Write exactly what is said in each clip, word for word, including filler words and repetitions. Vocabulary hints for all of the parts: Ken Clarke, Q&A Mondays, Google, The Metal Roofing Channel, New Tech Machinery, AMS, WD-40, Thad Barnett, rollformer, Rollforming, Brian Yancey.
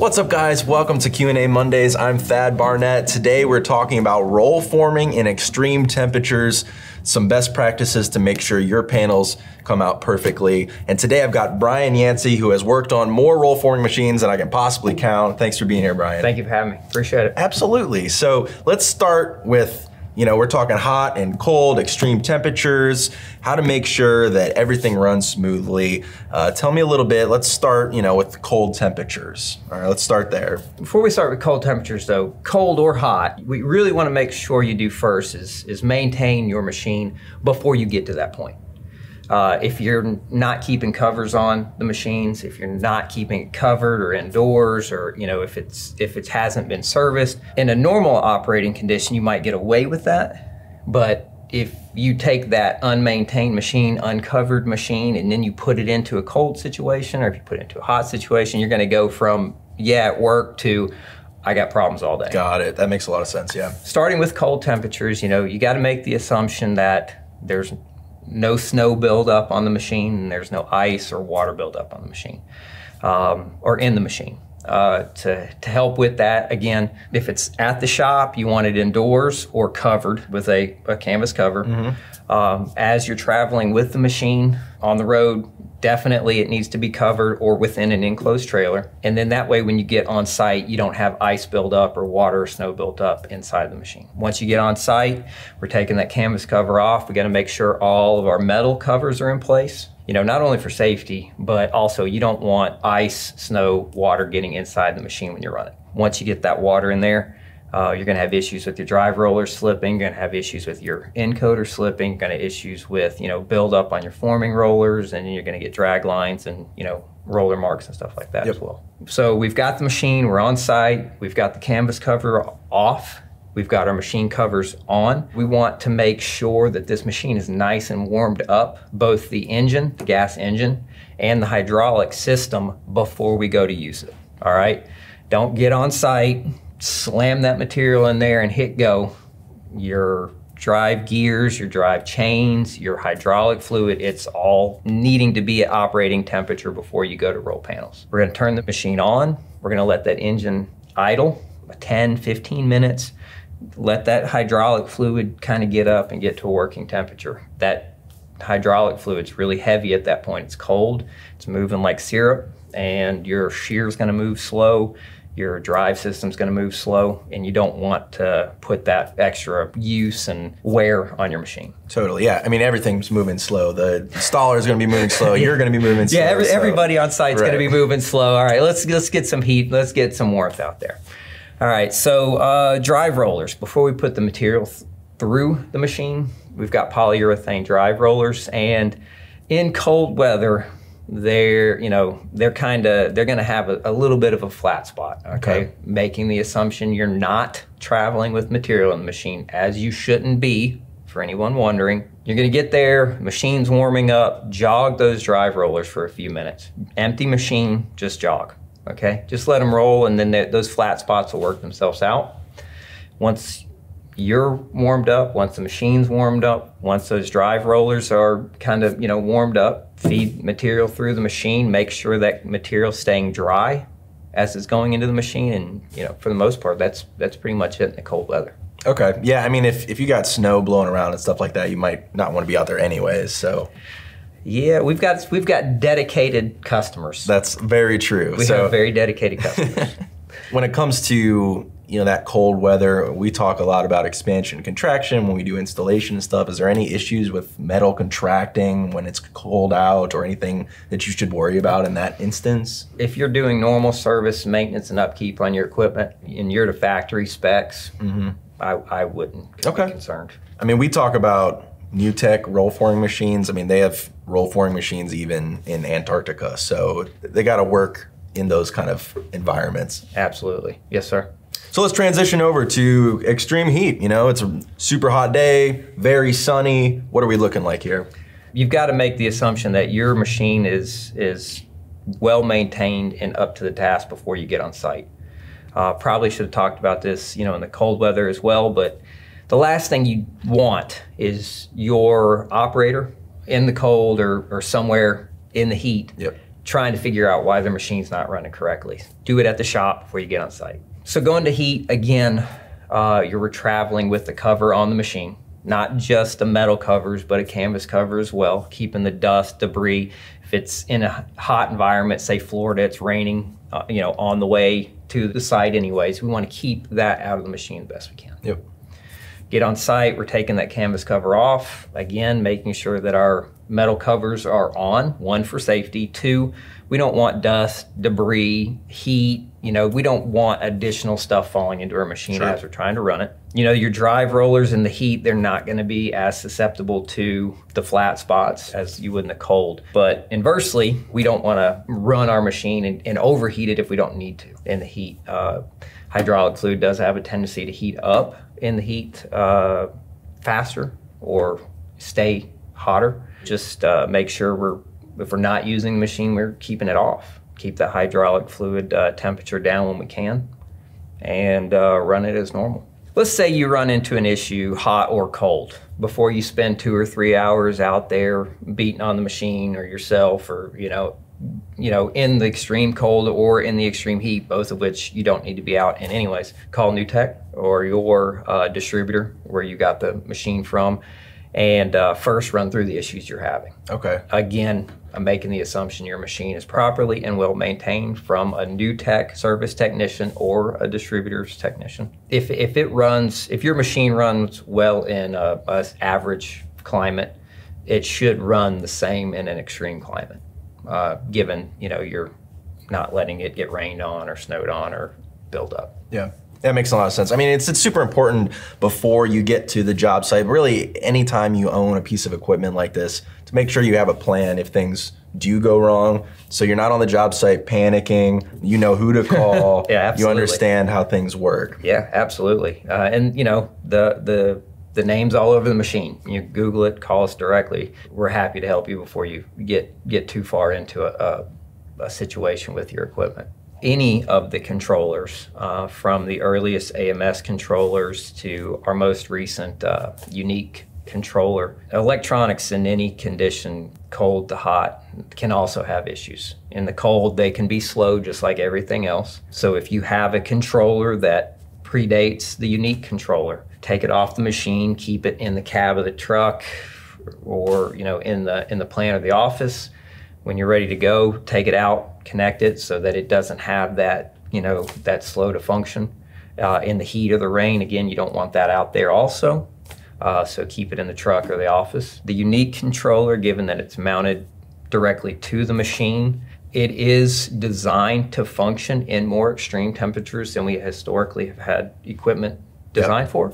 What's up guys, welcome to Q and A Mondays. I'm Thad Barnett. Today we're talking about roll forming in extreme temperatures, some best practices to make sure your panels come out perfectly. And today I've got Brian Yancey, who has worked on more roll forming machines than I can possibly count. Thanks for being here, Brian. Thank you for having me, appreciate it. Absolutely, so let's start with, you know, we're talking hot and cold, extreme temperatures, how to make sure that everything runs smoothly. Uh, tell me a little bit, let's start, you know, with the cold temperatures. All right, let's start there. Before we start with cold temperatures though, cold or hot, we really wanna make sure you do first is, is maintain your machine before you get to that point. Uh, if you're not keeping covers on the machines, if you're not keeping it covered or indoors, or you know, if it's if it hasn't been serviced, in a normal operating condition, you might get away with that. But if you take that unmaintained machine, uncovered machine, and then you put it into a cold situation, or if you put it into a hot situation, you're gonna go from, yeah, at work to, I got problems all day. Got it, that makes a lot of sense, yeah. Starting with cold temperatures, you know, you gotta make the assumption that there's no snow buildup on the machine, and there's no ice or water buildup on the machine, um, or in the machine. Uh, to, to help with that, again, if it's at the shop, you want it indoors or covered with a, a canvas cover. Mm-hmm. Um, as you're traveling with the machine on the road, definitely it needs to be covered or within an enclosed trailer. And then that way when you get on site, you don't have ice build up or water or snow built up inside the machine. Once you get on site, we're taking that canvas cover off. We gotta make sure all of our metal covers are in place. You know, not only for safety, but also you don't want ice, snow, water getting inside the machine when you run it. Once you get that water in there, uh, you're gonna have issues with your drive roller slipping, you're gonna have issues with your encoder slipping, you're gonna have issues with, you know, build up on your forming rollers, and you're gonna get drag lines and, you know, roller marks and stuff like that. Yep. As well. So we've got the machine, we're on site, we've got the canvas cover off, we've got our machine covers on. We want to make sure that this machine is nice and warmed up, both the engine, the gas engine, and the hydraulic system before we go to use it, all right? Don't get on site, slam that material in there and hit go. Your drive gears, your drive chains, your hydraulic fluid, it's all needing to be at operating temperature before you go to roll panels. We're gonna turn the machine on. We're gonna let that engine idle, ten, fifteen minutes. Let that hydraulic fluid kind of get up and get to a working temperature. That hydraulic fluid's really heavy at that point. It's cold, it's moving like syrup, and your shear's gonna move slow, your drive system's gonna move slow, and you don't want to put that extra use and wear on your machine. Totally, yeah. I mean, everything's moving slow. The installer's gonna be moving slow, you're gonna be moving slow. Yeah, every, so. everybody on site's right. gonna be moving slow. All right, let's, let's get some heat, let's get some warmth out there. All right, so uh, drive rollers. Before we put the material th through the machine, we've got polyurethane drive rollers, and in cold weather, they're, you know, they're kind of, they're gonna have a, a little bit of a flat spot, okay? okay? Making the assumption you're not traveling with material in the machine, as you shouldn't be, for anyone wondering. You're gonna get there, machine's warming up, jog those drive rollers for a few minutes. Empty machine, just jog. Okay, just let them roll, and then those flat spots will work themselves out. Once you're warmed up, once the machine's warmed up, once those drive rollers are kind of, you know, warmed up, feed material through the machine, make sure that material's staying dry as it's going into the machine, and you know, for the most part, that's that's pretty much it in the cold weather. Okay, yeah, I mean, if, if you got snow blowing around and stuff like that, you might not want to be out there anyways, so. Yeah, we've got we've got dedicated customers. That's very true. We so, have very dedicated customers. When it comes to, you know, that cold weather, we talk a lot about expansion, contraction when we do installation and stuff. Is there any issues with metal contracting when it's cold out, or anything that you should worry about in that instance? If you're doing normal service maintenance and upkeep on your equipment, and you're to factory specs, mm-hmm. I, I wouldn't okay. be concerned. I mean, we talk about New Tech roll forming machines. I mean, they have roll forming machines even in Antarctica. So they got to work in those kind of environments. Absolutely. Yes, sir. So let's transition over to extreme heat. You know, it's a super hot day, very sunny. What are we looking like here? You've got to make the assumption that your machine is, is well maintained and up to the task before you get on site. Uh, probably should have talked about this, you know, in the cold weather as well, but the last thing you want is your operator in the cold or, or somewhere in the heat, yep. trying to figure out why the machine's not running correctly. Do it at the shop before you get on site. So going to heat, again, uh, you were traveling with the cover on the machine, not just the metal covers, but a canvas cover as well, keeping the dust, debris. If it's in a hot environment, say Florida, it's raining, uh, you know, on the way to the site anyways, we want to keep that out of the machine the best we can. Yep. Get on site, we're taking that canvas cover off, again, making sure that our metal covers are on, one for safety, two, we don't want dust, debris, heat, you know, we don't want additional stuff falling into our machine sure. as we're trying to run it. You know, your drive rollers in the heat, they're not gonna be as susceptible to the flat spots as you would in the cold. But inversely, we don't wanna run our machine and, and overheat it if we don't need to in the heat. Uh, hydraulic fluid does have a tendency to heat up in the heat uh, faster or stay hotter. Just uh, make sure we're, if we're not using the machine, we're keeping it off. Keep that hydraulic fluid uh, temperature down when we can and uh, run it as normal. Let's say you run into an issue, hot or cold, before you spend two or three hours out there beating on the machine or yourself or, you know, you know, in the extreme cold or in the extreme heat, both of which you don't need to be out in anyways. Call New Tech or your uh, distributor where you got the machine from and uh, first run through the issues you're having. Okay. Again, I'm making the assumption your machine is properly and well maintained from a New Tech service technician or a distributor's technician. If, if it runs, if your machine runs well in a, a average climate, it should run the same in an extreme climate. Uh, given, you know, you're not letting it get rained on or snowed on or build up. Yeah, that makes a lot of sense. I mean, it's, it's super important before you get to the job site, really anytime you own a piece of equipment like this, to make sure you have a plan if things do go wrong. So you're not on the job site panicking, you know who to call, yeah, absolutely. You understand how things work. Yeah, absolutely. Uh, and you know, the, the, The name's all over the machine. You Google it, call us directly. We're happy to help you before you get, get too far into a, a, a situation with your equipment. Any of the controllers, uh, from the earliest A M S controllers to our most recent uh, unique controller, electronics in any condition, cold to hot, can also have issues. In the cold, they can be slow just like everything else. So if you have a controller that predates the unique controller, take it off the machine, keep it in the cab of the truck or, you know, in the in the plant or the office. When you're ready to go, take it out, connect it so that it doesn't have that, you know, that slow to function. Uh, in the heat or the rain, again, you don't want that out there also. Uh, so keep it in the truck or the office. The unique controller, given that it's mounted directly to the machine, it is designed to function in more extreme temperatures than we historically have had equipment designed yep. for.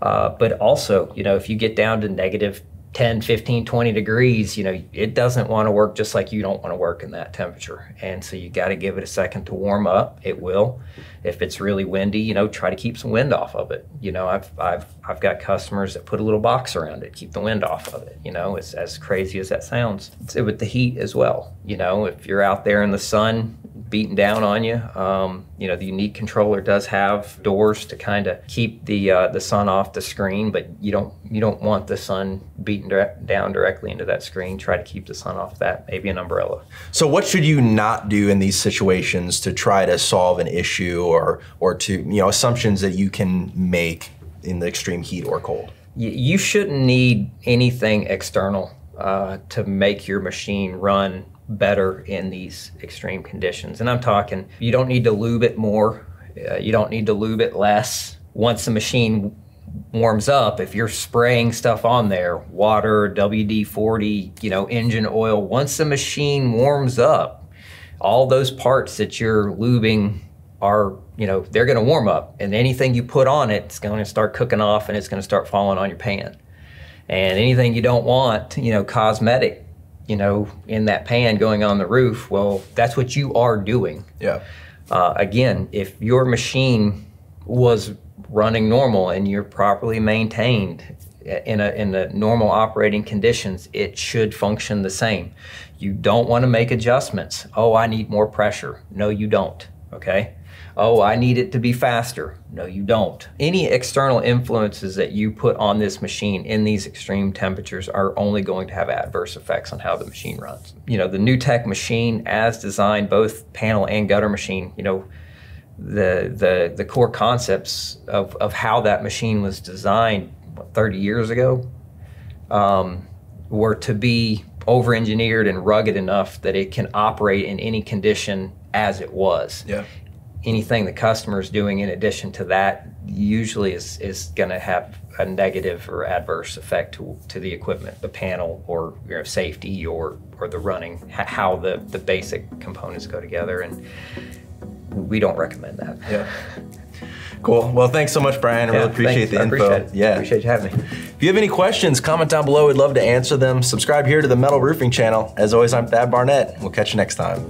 Uh, but also, you know, if you get down to negative ten, fifteen, twenty degrees, you know, it doesn't want to work just like you don't want to work in that temperature. And so you got to give it a second to warm up. It will. If it's really windy, you know, try to keep some wind off of it. You know, I've, I've, I've got customers that put a little box around it, keep the wind off of it. You know, it's as crazy as that sounds. It's with the heat as well. You know, if you're out there in the sun beating down on you, um, you know, the unique controller does have doors to kind of keep the, uh, the sun off the screen, but you don't, you don't want the sun beating down directly into that screen. Try to keep the sun off that, maybe an umbrella. So what should you not do in these situations to try to solve an issue or or to, you know, assumptions that you can make in the extreme heat or cold? You shouldn't need anything external uh, to make your machine run better in these extreme conditions. And I'm talking, you don't need to lube it more. Uh, you don't need to lube it less. Once the machine warms up, if you're spraying stuff on there, water, W D forty, you know, engine oil, once the machine warms up, all those parts that you're lubing are, you know, they're gonna warm up, and anything you put on it, it's gonna start cooking off and it's gonna start falling on your pan. And anything you don't want, you know, cosmetic, you know, in that pan going on the roof, well, that's what you are doing. Yeah. Uh, again, if your machine was running normal and you're properly maintained in a in the normal operating conditions, it should function the same. You don't want to make adjustments. Oh, I need more pressure. No, you don't. okay? Oh, I need it to be faster. No, you don't. Any external influences that you put on this machine in these extreme temperatures are only going to have adverse effects on how the machine runs. You know, the New Tech machine as designed, both panel and gutter machine, you know, the the, the core concepts of, of how that machine was designed what, thirty years ago um, were to be over-engineered and rugged enough that it can operate in any condition as it was. Yeah. Anything the customer's doing in addition to that usually is, is going to have a negative or adverse effect to, to the equipment, the panel or you know, safety or, or the running, how the, the basic components go together. And we don't recommend that. Yeah. Cool. Well, thanks so much, Brian. I yeah, really appreciate thanks. the I info. Appreciate it. Yeah. Appreciate you having me. If you have any questions, comment down below. We'd love to answer them. Subscribe here to the Metal Roofing Channel. As always, I'm Thad Barnett. We'll catch you next time.